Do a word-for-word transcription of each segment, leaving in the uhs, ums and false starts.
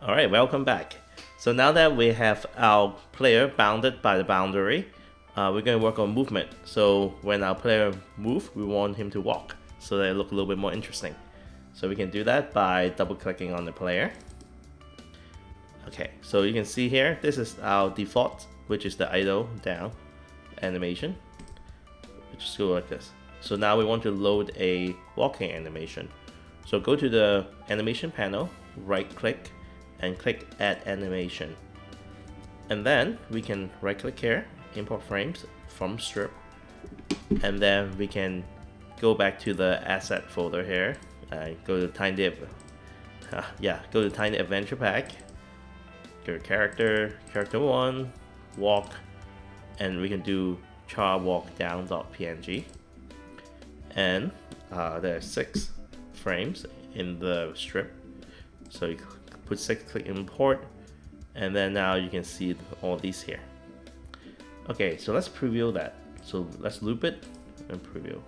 Alright, welcome back. So now that we have our player bounded by the boundary, uh, we're going to work on movement. So when our player moves, we want him to walk, so that it looks a little bit more interesting. So we can do that by double clicking on the player. Okay, so you can see here, this is our default, which is the idle down animation. We'll just go like this. So now we want to load a walking animation. So go to the animation panel, right click, and click add animation. And then we can right click here, import frames from strip. And then we can go back to the asset folder here and go to Tiny, uh, yeah, go to Tiny Adventure Pack, go to character, character one, walk, and we can do char walk down dot P N G. And uh, there are six frames in the strip. So you put six, click import, and then now you can see all these here. Okay, so let's preview that. So let's loop it and preview.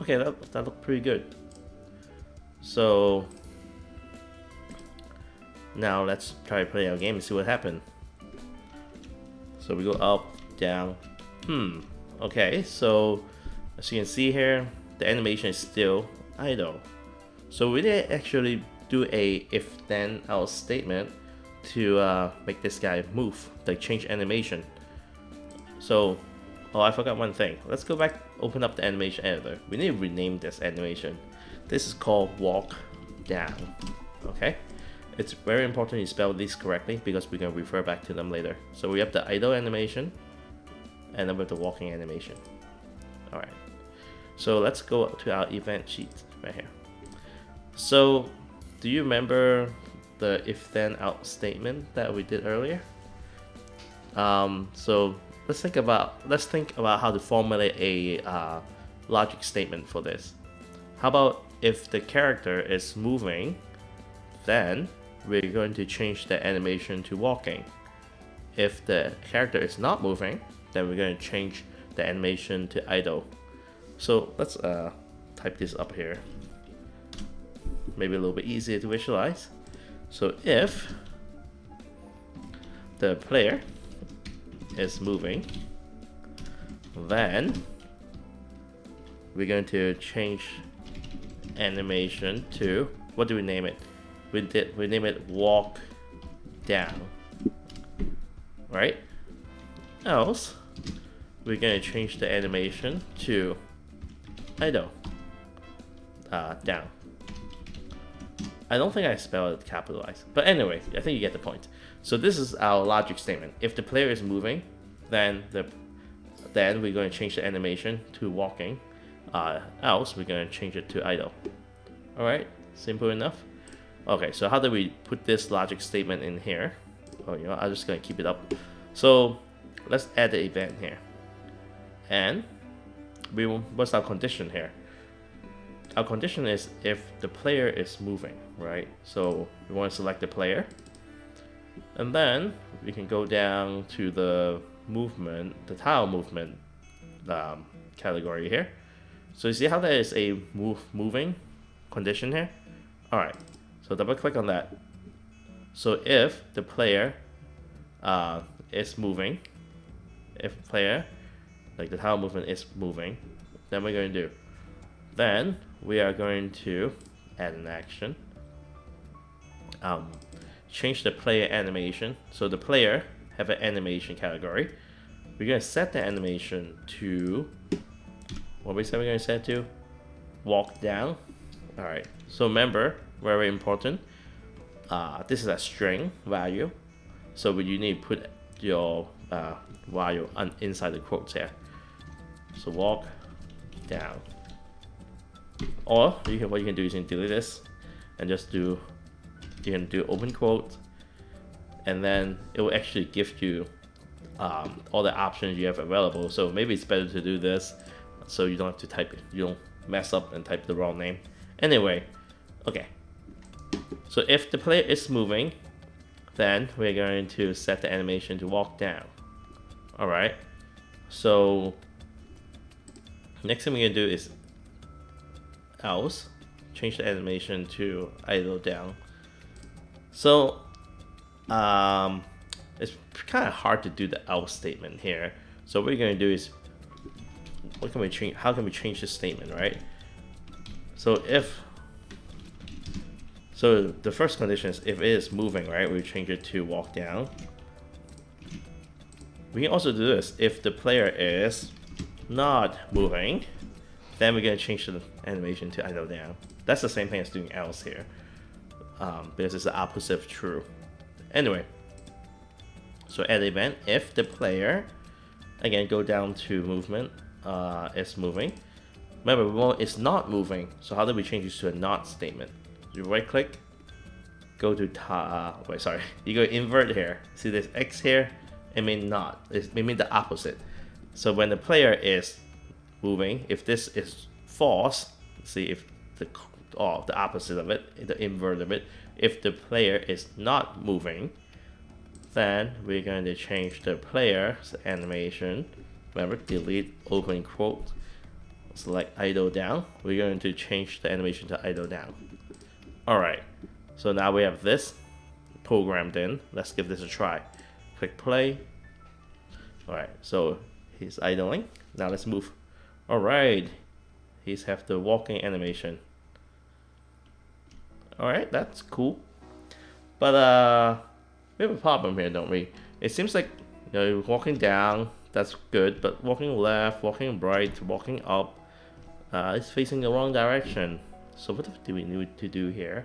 Okay, that, that looked pretty good. So now let's try to play our game and see what happened. So we go up, down, hmm. Okay, so as you can see here, the animation is still idle. So we didn't actually do a if-then else statement to uh, make this guy move, like change animation. So, oh, I forgot one thing. Let's go back, open up the animation editor. We need to rename this animation. This is called walk down, okay? It's very important you spell these correctly because we can refer back to them later. So we have the idle animation and then we have the walking animation. All right, so let's go to our event sheet right here. So do you remember the if-then out statement that we did earlier? Um, so let's think about let's think about how to formulate a uh, logic statement for this. How about if the character is moving, then we're going to change the animation to walking. If the character is not moving, then we're going to change the animation to idle. So let's uh, type this up here. Maybe a little bit easier to visualize. So if the player is moving, then we're going to change animation to, what do we name it? We did we name it walk down, right? Else, we're going to change the animation to idle uh, down. I don't think I spelled it capitalized, but anyway, I think you get the point. So this is our logic statement. If the player is moving, then the then we're going to change the animation to walking. Uh, else, we're going to change it to idle. All right, simple enough. Okay, so how do we put this logic statement in here? Oh, you know, I'm just going to keep it up. So let's add the event here, and we will, what's our condition here? Our condition is if the player is moving, right? So we want to select the player, and then we can go down to the movement, the tile movement um, category here. So you see how there is a move moving condition here? All right, so double click on that. So if the player uh, is moving, if player, like the tile movement is moving, then we're going to do, then we are going to add an action, um, change the player animation. So the player have an animation category. We're going to set the animation to, what we said we're going to set to? Walk down. All right, so remember, very important, uh, this is a string value. So you need to put your uh, value on, inside the quotes here. So walk down. Or you can, what you can do is you can delete this and just do, you can do open quote, and then it will actually give you um, all the options you have available. So maybe it's better to do this so you don't have to type it, you don't mess up and type the wrong name. Anyway, okay. So if the player is moving, then we're going to set the animation to walk down. All right. So next thing we're gonna do is else, change the animation to idle down. So um, it's kind of hard to do the else statement here. So what we're gonna do is, what can we change? How can we change this statement, right? So if, so the first condition is if it is moving, right? We change it to walk down. We can also do this. If the player is not moving, then we're gonna change the animation to idle down. That's the same thing as doing else here, um, because it's the opposite of true. Anyway, so at the event, if the player, again, go down to movement, uh, is moving. Remember, we want it's not moving. So how do we change this to a not statement? You right click, go to ta. Uh, wait, sorry. You go invert here. See this X here? It means not. It means the opposite. So when the player is moving, if this is false, see if the oh, the opposite of it, the invert of it. If the player is not moving, then we're going to change the player's animation. Remember, delete open quote, select idle down. We're going to change the animation to idle down. All right, so now we have this programmed in. Let's give this a try. Click play. All right, so he's idling. Now let's move. All right, he's have the walking animation. All right, that's cool. But uh, we have a problem here, don't we? It seems like, you know, you're walking down, that's good, but walking left, walking right, walking up, uh, it's facing the wrong direction. So what do we need to do here?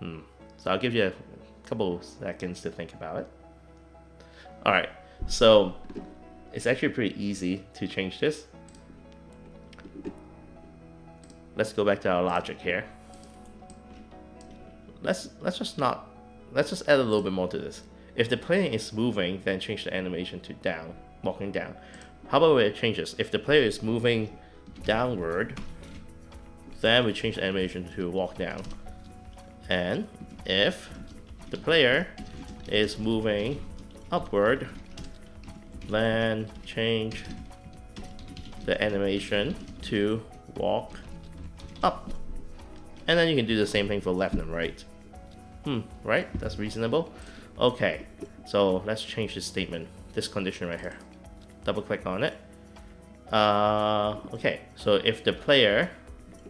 Hmm. So I'll give you a couple seconds to think about it. All right, so it's actually pretty easy to change this. Let's go back to our logic here. Let's let's just not let's just add a little bit more to this. If the player is moving, then change the animation to down, walking down. How about we change this? If the player is moving downward, then we change the animation to walk down. And if the player is moving upward, then change the animation to walk up. And then you can do the same thing for left and right. Hmm, right? That's reasonable. Okay, so let's change this statement, this condition right here. Double click on it. Uh, okay, so if the player,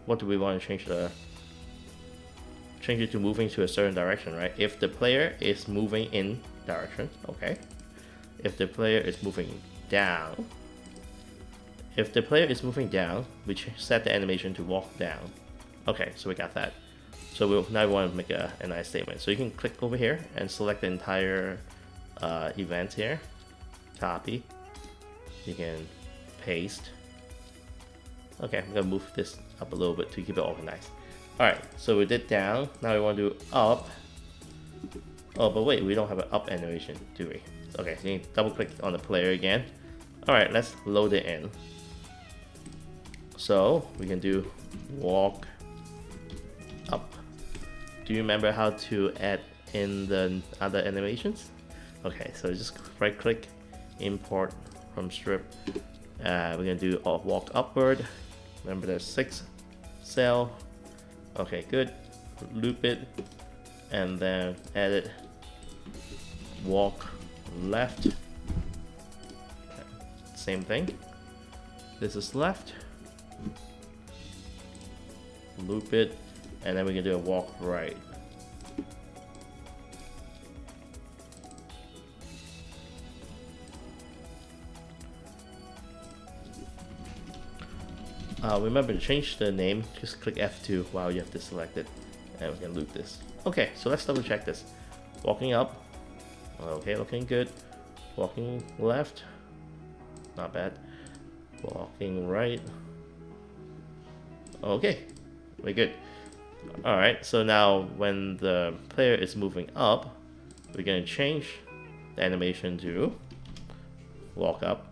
what do we want to change the change it to moving to a certain direction, right? If the player is moving in direction, okay. If the player is moving down, if the player is moving down, we set the animation to walk down. Okay, so we got that. So we'll, now we want to make a, a nice statement. So you can click over here and select the entire uh, event here. Copy. You can paste. Okay, I'm gonna move this up a little bit to keep it organized. Alright, so we did down. Now we want to do up. Oh, but wait, we don't have an up animation, do we? Okay, so you can double click on the player again. Alright, let's load it in. So we can do walk up. Do you remember how to add in the other animations? Okay, so just right click, import from strip. Uh, we're gonna do uh, walk upward. Remember there's six cell. Okay, good. Loop it and then add it. Walk left. Same thing. This is left. Loop it and then we can do a walk right. Uh, remember to change the name, just click F two while you have this selected and we can loop this. Okay, so let's double check this. Walking up, okay, looking good. Walking left, not bad. Walking right, okay, we're good. Alright, so now when the player is moving up, we're going to change the animation to walk up.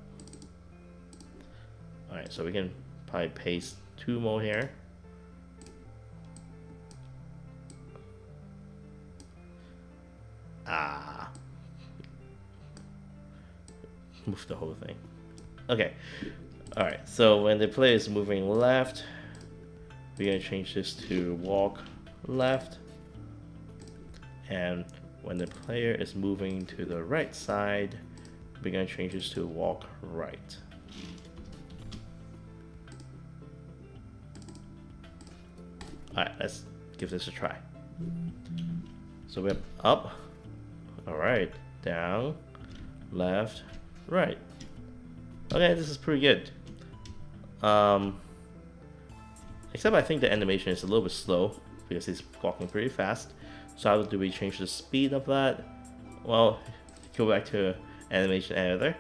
Alright, so we can I paste two more here. Ah. Move the whole thing. Okay. Alright, so when the player is moving left, we're going to change this to walk left. and when the player is moving to the right side, we're going to change this to walk right. Alright, let's give this a try. So we have up, alright, down, left, right. Okay, this is pretty good. Um, except I think the animation is a little bit slow because he's walking pretty fast. So how do we change the speed of that? Well, go back to animation editor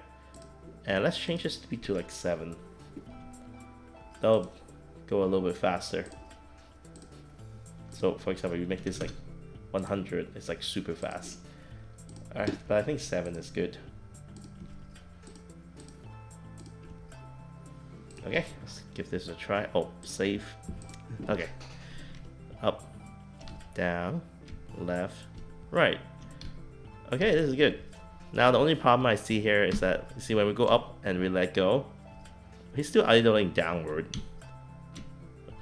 and let's change the speed to like seven. That'll go a little bit faster. So for example, you make this like one hundred, it's like super fast. Alright, but I think seven is good. Okay, let's give this a try. Oh, save. Okay. Up, down, left, right. Okay, this is good. Now the only problem I see here is that, you see when we go up and we let go, he's still idling downward.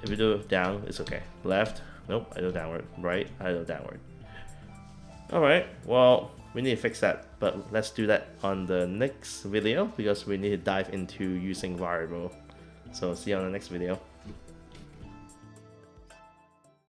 If we do down, it's okay. Left. Nope, idle downward. Right, idle downward. Alright, well, we need to fix that, but let's do that on the next video because we need to dive into using variable. So see you on the next video.